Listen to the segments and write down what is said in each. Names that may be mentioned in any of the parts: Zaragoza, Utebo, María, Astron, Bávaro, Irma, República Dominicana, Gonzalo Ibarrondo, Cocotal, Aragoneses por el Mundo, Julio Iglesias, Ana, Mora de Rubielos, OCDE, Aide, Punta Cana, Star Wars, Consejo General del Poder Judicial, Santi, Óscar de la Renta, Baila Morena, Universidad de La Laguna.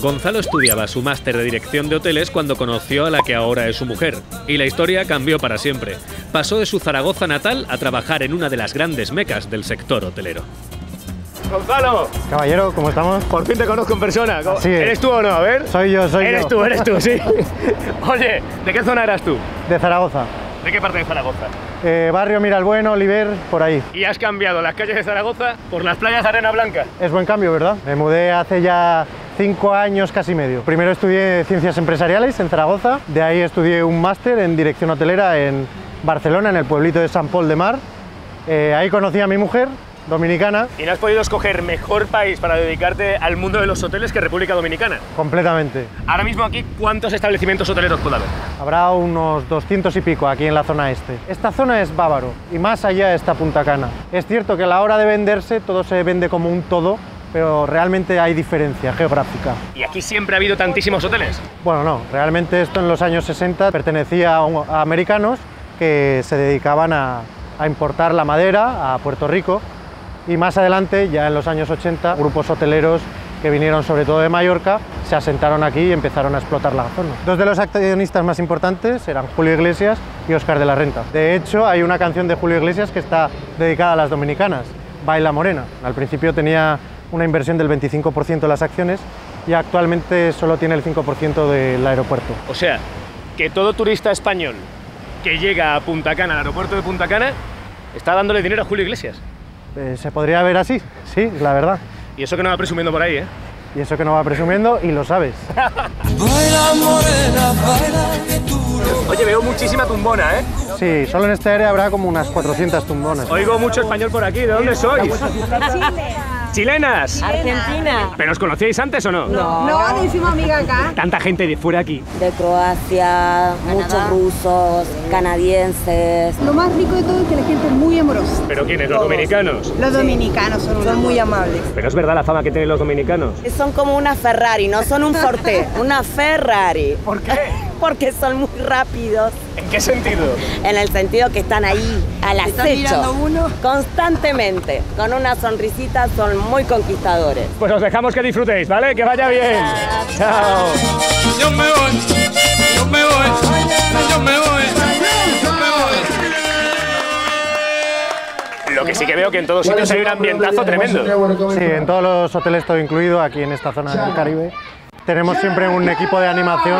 Gonzalo estudiaba su máster de dirección de hoteles cuando conoció a la que ahora es su mujer, y la historia cambió para siempre. Pasó de su Zaragoza natal a trabajar en una de las grandes mecas del sector hotelero. Gonzalo. Caballero, ¿cómo estamos? Por fin te conozco en persona. Sí. ¿Eres tú o no? A ver. Soy yo, soy yo. Eres tú, sí. Oye, ¿de qué zona eras tú? De Zaragoza. ¿De qué parte de Zaragoza? Barrio Miralbueno, Oliver, por ahí. ¿Y has cambiado las calles de Zaragoza por las playas de arena blanca? Es buen cambio, ¿verdad? Me mudé hace ya 5 años casi medio. Primero estudié Ciencias Empresariales en Zaragoza, de ahí estudié un máster en Dirección Hotelera en Barcelona, en el pueblito de San Pol de Mar. Ahí conocí a mi mujer, dominicana. ¿Y no has podido escoger mejor país para dedicarte al mundo de los hoteles que República Dominicana? Completamente. Ahora mismo aquí, ¿cuántos establecimientos hoteleros puede haber? Habrá unos 200 y pico aquí en la zona este. Esta zona es Bávaro y más allá está Punta Cana. Es cierto que a la hora de venderse todo se vende como un todo, pero realmente hay diferencia geográfica. ¿Y aquí siempre ha habido tantísimos hoteles? Bueno, no. Realmente esto en los años 60 pertenecía a americanos que se dedicaban a importar la madera a Puerto Rico. Y más adelante, ya en los años 80, grupos hoteleros que vinieron sobre todo de Mallorca se asentaron aquí y empezaron a explotar la zona. Dos de los accionistas más importantes eran Julio Iglesias y Óscar de la Renta. De hecho, hay una canción de Julio Iglesias que está dedicada a las dominicanas, Baila Morena. Al principio tenía una inversión del 25% de las acciones y actualmente solo tiene el 5% del aeropuerto. O sea, que todo turista español que llega a Punta Cana, al aeropuerto de Punta Cana, está dándole dinero a Julio Iglesias. Se podría ver así, sí, la verdad. Y eso que no va presumiendo por ahí, ¿eh? Y eso que no va presumiendo y lo sabes. Oye, veo muchísima tumbona, ¿eh? Sí, solo en esta área habrá como unas 400 tumbonas. Oigo mucho español por aquí, ¿de dónde sois? ¡Chilenas! ¡Argentina! ¿Pero os conocíais antes o no? No, no hicimos amiga acá. Tanta gente de fuera aquí. De Croacia, muchos rusos, canadienses. Lo más rico de todo es que la gente es muy amorosa. ¿Pero quiénes? ¿Los dominicanos? Los dominicanos son muy amables. Pero es verdad la fama que tienen los dominicanos. Son como una Ferrari, no son un Forte, una Ferrari. ¿Por qué? Porque son muy rápidos. ¿En qué sentido? En el sentido que están ahí, al acecho, constantemente, con una sonrisita, son muy conquistadores. Pues os dejamos que disfrutéis, ¿vale? Que vaya bien. Chao. Yo me voy, yo me voy, yo me voy, yo me voy. Lo que sí que veo que en todos sitios hay un ambientazo tremendo. Sí, en todos los hoteles, todo incluido, aquí en esta zona del Caribe, tenemos siempre un equipo de animación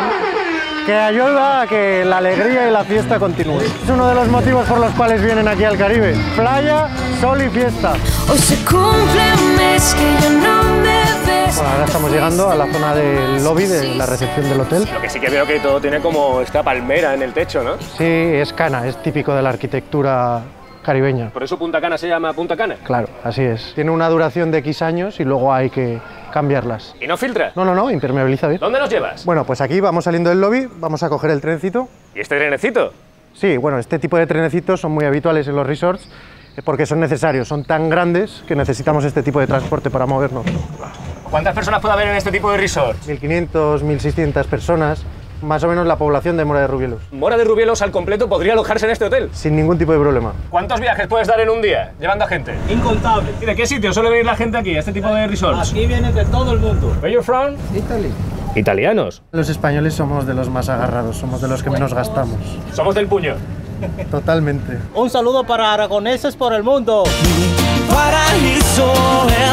que ayuda a que la alegría y la fiesta continúe. Es uno de los motivos por los cuales vienen aquí al Caribe. Playa, sol y fiesta. Hoy se cumple un mes que yo no me ves. Bueno, ahora estamos llegando a la zona del lobby, de la recepción del hotel. Lo que sí que veo que todo tiene como esta palmera en el techo, ¿no? Sí, es cana, es típico de la arquitectura caribeña. ¿Por eso Punta Cana se llama Punta Cana? Claro, así es. Tiene una duración de X años y luego hay que cambiarlas. ¿Y no filtra? No, no, no, impermeabiliza bien. ¿Dónde nos llevas? Bueno, pues aquí vamos saliendo del lobby, vamos a coger el trencito. ¿Y este trenecito? Sí, bueno, este tipo de trenecitos son muy habituales en los resorts porque son necesarios, son tan grandes que necesitamos este tipo de transporte para movernos. ¿Cuántas personas puede haber en este tipo de resort? 1.500, 1.600 personas, más o menos la población de Mora de Rubielos. ¿Mora de Rubielos al completo podría alojarse en este hotel? Sin ningún tipo de problema. ¿Cuántos viajes puedes dar en un día llevando a gente? Incontable. ¿Y de qué sitio suele venir la gente aquí, a este tipo de resorts? Aquí viene de todo el mundo. ¿Where you from? Italy. ¿Italianos? Los españoles somos de los más agarrados, somos de los que menos gastamos. Somos del puño. Totalmente. Un saludo para Aragoneses por el Mundo. Paraíso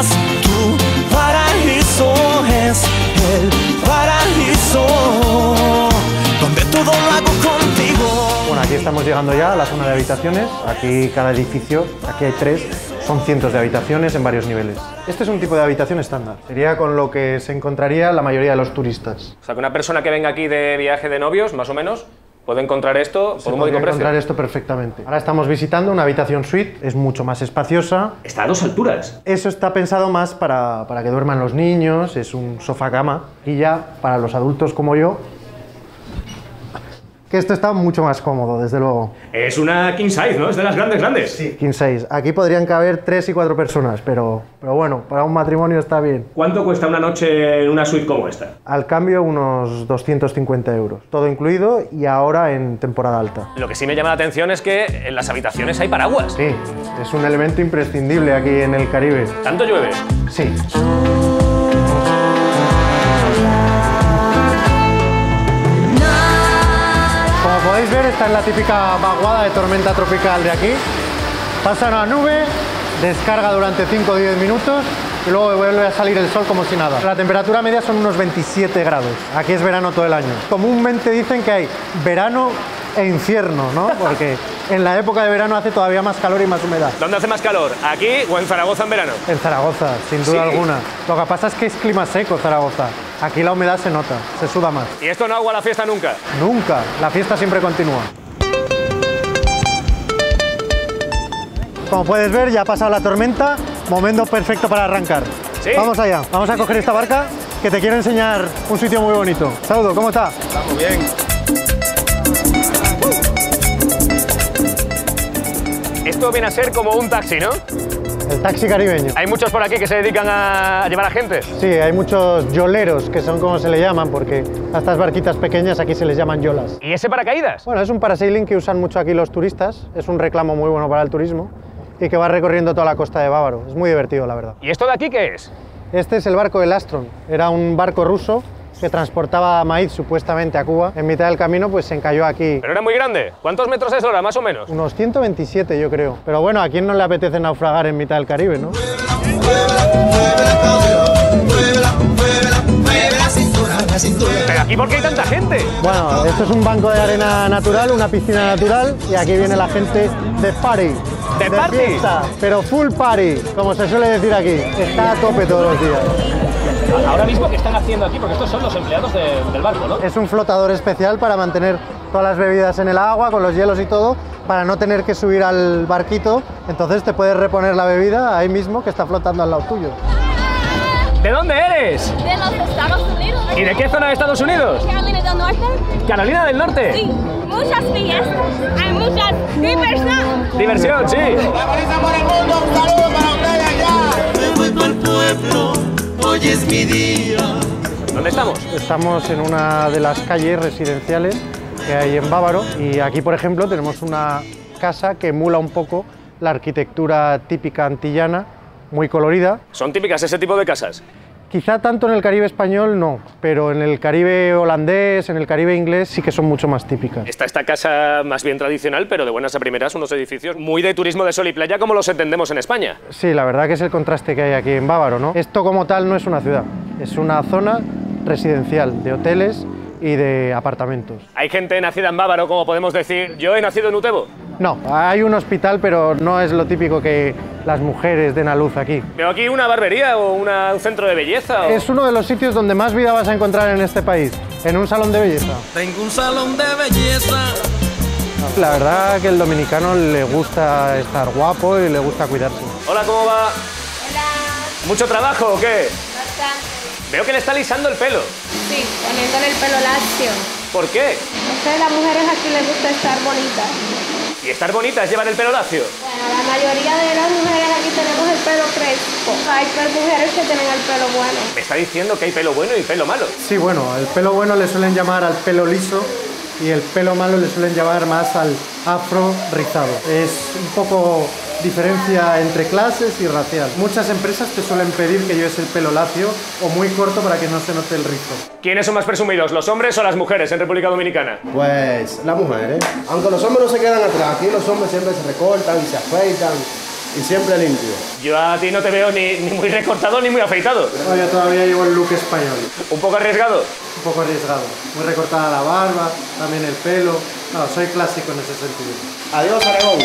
es tu paraíso es el paraíso. Bueno, aquí estamos llegando ya a la zona de habitaciones. Aquí cada edificio, aquí hay 3, son cientos de habitaciones en varios niveles. Este es un tipo de habitación estándar, sería con lo que se encontraría la mayoría de los turistas. O sea, que una persona que venga aquí de viaje de novios, más o menos, puede encontrar esto por un módico precio. Puede encontrar esto perfectamente. Ahora estamos visitando una habitación suite, es mucho más espaciosa. Está a 2 alturas. Eso está pensado más para que duerman los niños, es un sofá-cama. Y ya para los adultos como yo, que esto está mucho más cómodo, desde luego. Es una king size, ¿no? Es de las grandes, grandes. Sí, king size. Aquí podrían caber 3 y 4 personas, pero bueno, para un matrimonio está bien. ¿Cuánto cuesta una noche en una suite como esta? Al cambio, unos 250 euros. Todo incluido y ahora en temporada alta. Lo que sí me llama la atención es que en las habitaciones hay paraguas. Sí, es un elemento imprescindible aquí en el Caribe. ¿Tanto llueve? Sí. Esta es la típica vaguada de tormenta tropical de aquí. Pasa una nube, descarga durante 5 o 10 minutos y luego vuelve a salir el sol como si nada. La temperatura media son unos 27 grados. Aquí es verano todo el año. Comúnmente dicen que hay verano e infierno, ¿no? Porque en la época de verano hace todavía más calor y más humedad. ¿Dónde hace más calor? ¿Aquí o en Zaragoza en verano? En Zaragoza, sin duda alguna. Lo que pasa es que es clima seco Zaragoza. Aquí la humedad se nota, se suda más. ¿Y esto no agua la fiesta nunca? Nunca. La fiesta siempre continúa. Como puedes ver, ya ha pasado la tormenta. Momento perfecto para arrancar. ¿Sí? Vamos allá. Vamos a coger esta barca, que te quiero enseñar un sitio muy bonito. Saludo, ¿cómo está? Está muy bien. Esto viene a ser como un taxi, ¿no? El taxi caribeño. ¿Hay muchos por aquí que se dedican a llevar a gente? Sí, hay muchos yoleros, que son como se le llaman, porque a estas barquitas pequeñas aquí se les llaman yolas. ¿Y ese paracaídas? Bueno, es un parasailing que usan mucho aquí los turistas. Es un reclamo muy bueno para el turismo y que va recorriendo toda la costa de Bávaro. Es muy divertido, la verdad. ¿Y esto de aquí qué es? Este es el barco del Astron. Era un barco ruso que transportaba maíz supuestamente a Cuba. En mitad del camino pues se encalló aquí. Pero era muy grande. ¿Cuántos metros es ahora, más o menos? Unos 127, yo creo. Pero bueno, ¿a quién no le apetece naufragar en mitad del Caribe, no? ¿Pero aquí por qué hay tanta gente? Bueno, esto es un banco de arena natural, una piscina natural, y aquí viene la gente de party. ¿De party? Fiesta, pero full party, como se suele decir aquí. Está a tope todos los días. Ahora mismo, ¿qué están haciendo aquí? Porque estos son los empleados del barco, ¿no? Es un flotador especial para mantener todas las bebidas en el agua, con los hielos y todo, para no tener que subir al barquito. Entonces te puedes reponer la bebida ahí mismo, que está flotando al lado tuyo. ¿De dónde eres? De los Estados Unidos. ¿Y de qué zona de Estados Unidos? Carolina del Norte. ¿Carolina del Norte? Sí. Muchas fiestas, hay mucha diversión. Diversión, sí. Baila por el mundo, un saludo para ustedes allá. Me voy para el pueblo. Hoy es mi día. ¿Dónde estamos? Estamos en una de las calles residenciales que hay en Bávaro, y aquí, por ejemplo, tenemos una casa que emula un poco la arquitectura típica antillana, muy colorida. ¿Son típicas ese tipo de casas? Quizá tanto en el Caribe español no, pero en el Caribe holandés, en el Caribe inglés sí que son mucho más típicas. Está esta casa más bien tradicional, pero de buenas a primeras unos edificios muy de turismo de sol y playa como los entendemos en España. Sí, la verdad que es el contraste que hay aquí en Bávaro, ¿no? Esto como tal no es una ciudad, es una zona residencial de hoteles y de apartamentos. ¿Hay gente nacida en Bávaro, como podemos decir, yo he nacido en Utebo? No, hay un hospital, pero no es lo típico que las mujeres den a luz aquí. ¿Veo aquí una barbería o un centro de belleza? ¿O? Es uno de los sitios donde más vida vas a encontrar en este país, en un salón de belleza. Tengo un salón de belleza. La verdad que el dominicano le gusta estar guapo y le gusta cuidarse. Hola, ¿cómo va? Hola. ¿Mucho trabajo o qué? Bastante. Veo que le está alisando el pelo. Sí, poniéndole el pelo lacio. ¿Por qué? No sé, las mujeres aquí les gusta estar bonitas. ¿Y estar bonitas llevan el pelo lacio? Bueno, la mayoría de las mujeres aquí tenemos el pelo crespo. Hay mujeres que tienen el pelo bueno. ¿Me está diciendo que hay pelo bueno y pelo malo? Sí, bueno, el pelo bueno le suelen llamar al pelo liso y el pelo malo le suelen llamar más al afro rizado. Es un poco diferencia entre clases y racial. Muchas empresas te suelen pedir que lleves el pelo lacio o muy corto para que no se note el rizo. ¿Quiénes son más presumidos, los hombres o las mujeres en República Dominicana? Pues las mujeres. Aunque los hombres no se quedan atrás, aquí los hombres siempre se recortan y se afeitan y siempre limpio. Yo a ti no te veo ni muy recortado ni muy afeitado. No, yo todavía llevo el look español. ¿Un poco arriesgado? Un poco arriesgado. Muy recortada la barba, también el pelo. No, soy clásico en ese sentido. Adiós, Aragón.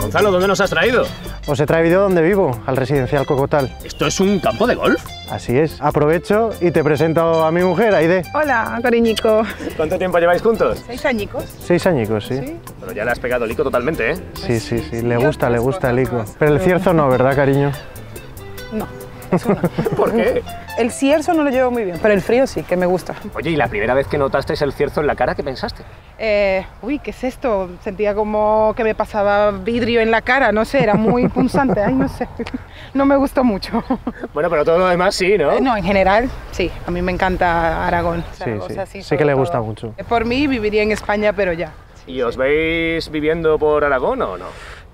Gonzalo, ¿dónde nos has traído? Os he traído donde vivo, al residencial Cocotal. ¿Esto es un campo de golf? Así es. Aprovecho y te presento a mi mujer, Aide. Hola, cariñico. ¿Cuánto tiempo lleváis juntos? 6 añicos. 6 añicos, sí. ¿Sí? Pero ya le has pegado el ico totalmente, ¿eh? Sí, sí, sí. Le gusta el ico. Pero el cierzo no, ¿verdad, cariño? No. ¿Por qué? El cierzo no lo llevo muy bien, pero el frío sí, que me gusta. Oye, ¿y la primera vez que notasteis el cierzo en la cara, qué pensaste? Uy, ¿qué es esto? Sentía como que me pasaba vidrio en la cara, no sé, era muy punzante, ay, no sé, no me gustó mucho. Bueno, pero todo lo demás sí, ¿no? No, en general, sí, a mí me encanta Aragón. Sí, Zaragoza, sí, sí que le gusta mucho. Por mí viviría en España, pero ya. Sí, ¿y os veis viviendo por Aragón o no?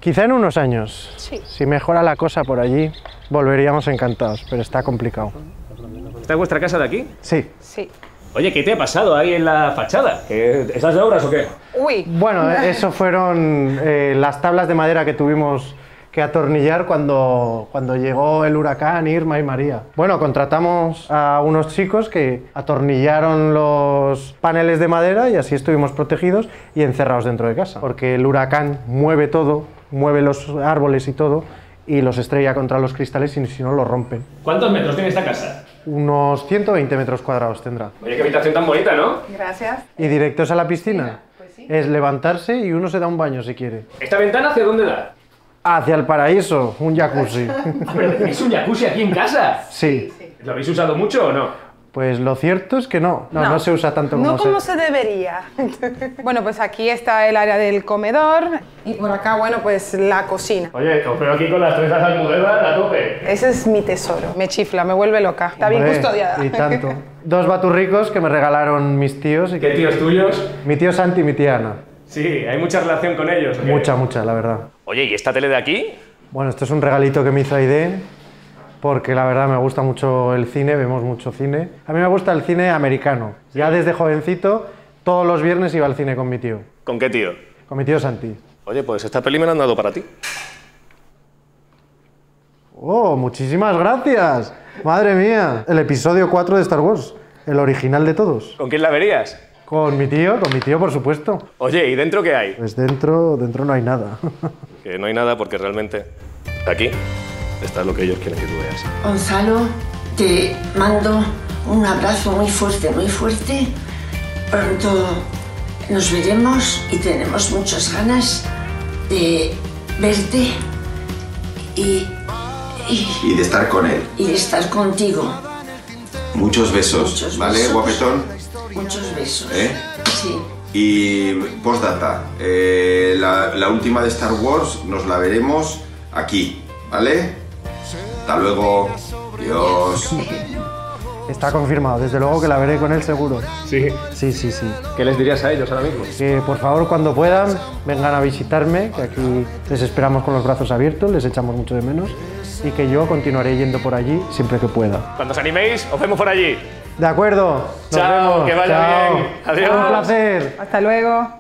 Quizá en unos años, sí. Si mejora la cosa por allí, volveríamos encantados, pero está complicado. ¿Está vuestra casa de aquí? Sí. Sí. Oye, ¿qué te ha pasado ahí en la fachada? ¿Estás de obras o qué? Uy. Bueno, eso fueron las tablas de madera que tuvimos que atornillar cuando llegó el huracán Irma y María. Bueno, contratamos a unos chicos que atornillaron los paneles de madera y así estuvimos protegidos y encerrados dentro de casa. Porque el huracán mueve todo, mueve los árboles y todo, y los estrella contra los cristales y si no los rompen. ¿Cuántos metros tiene esta casa? Unos 120 metros cuadrados tendrá. Oye, qué habitación tan bonita, ¿no? Gracias. ¿Y directos a la piscina? Pues sí. Es levantarse y uno se da un baño si quiere. ¿Esta ventana hacia dónde da? Hacia el paraíso, un jacuzzi. ¿Pero tenéis un jacuzzi aquí en casa? Sí. ¿Lo habéis usado mucho o no? Pues lo cierto es que no se usa tanto como se debería. Bueno, pues aquí está el área del comedor y por acá, bueno, pues la cocina. Oye, pero aquí con las trenzas almudebas a tope. Ese es mi tesoro. Me chifla, me vuelve loca. Está bien custodiada. Y tanto. Dos baturricos que me regalaron mis tíos. ¿Qué tíos tuyos? Mi tío Santi y mi tía Ana. Sí, hay mucha relación con ellos. Mucha, la verdad. Oye, ¿y esta tele de aquí? Bueno, esto es un regalito que me hizo Aide, porque la verdad me gusta mucho el cine, vemos mucho cine. A mí me gusta el cine americano. Sí. Ya desde jovencito, todos los viernes iba al cine con mi tío. ¿Con qué tío? Con mi tío Santi. Oye, pues esta peli me la han dado para ti. ¡Oh, muchísimas gracias! ¡Madre mía! El episodio 4 de Star Wars, el original de todos. ¿Con quién la verías? Con mi tío, por supuesto. Oye, ¿y dentro qué hay? Pues dentro no hay nada. Que no hay nada porque realmente aquí está lo que ellos quieren que tú veas. Gonzalo, te mando un abrazo muy fuerte. Pronto nos veremos y tenemos muchas ganas de verte y de estar con él. Y de estar contigo. Muchos besos, ¿vale, guapetón? Muchos besos. ¿Eh? Sí. Y postdata, la última de Star Wars nos la veremos aquí, ¿vale? Hasta luego. Dios. Está confirmado, desde luego que la veré con él seguro. ¿Sí? Sí. ¿Qué les dirías a ellos ahora mismo? Que por favor, cuando puedan, vengan a visitarme, que aquí les esperamos con los brazos abiertos, les echamos mucho de menos, y que yo continuaré yendo por allí siempre que pueda. Cuando os animéis, os vemos por allí. De acuerdo. Chao, que vaya bien. Adiós. Un placer. Hasta luego.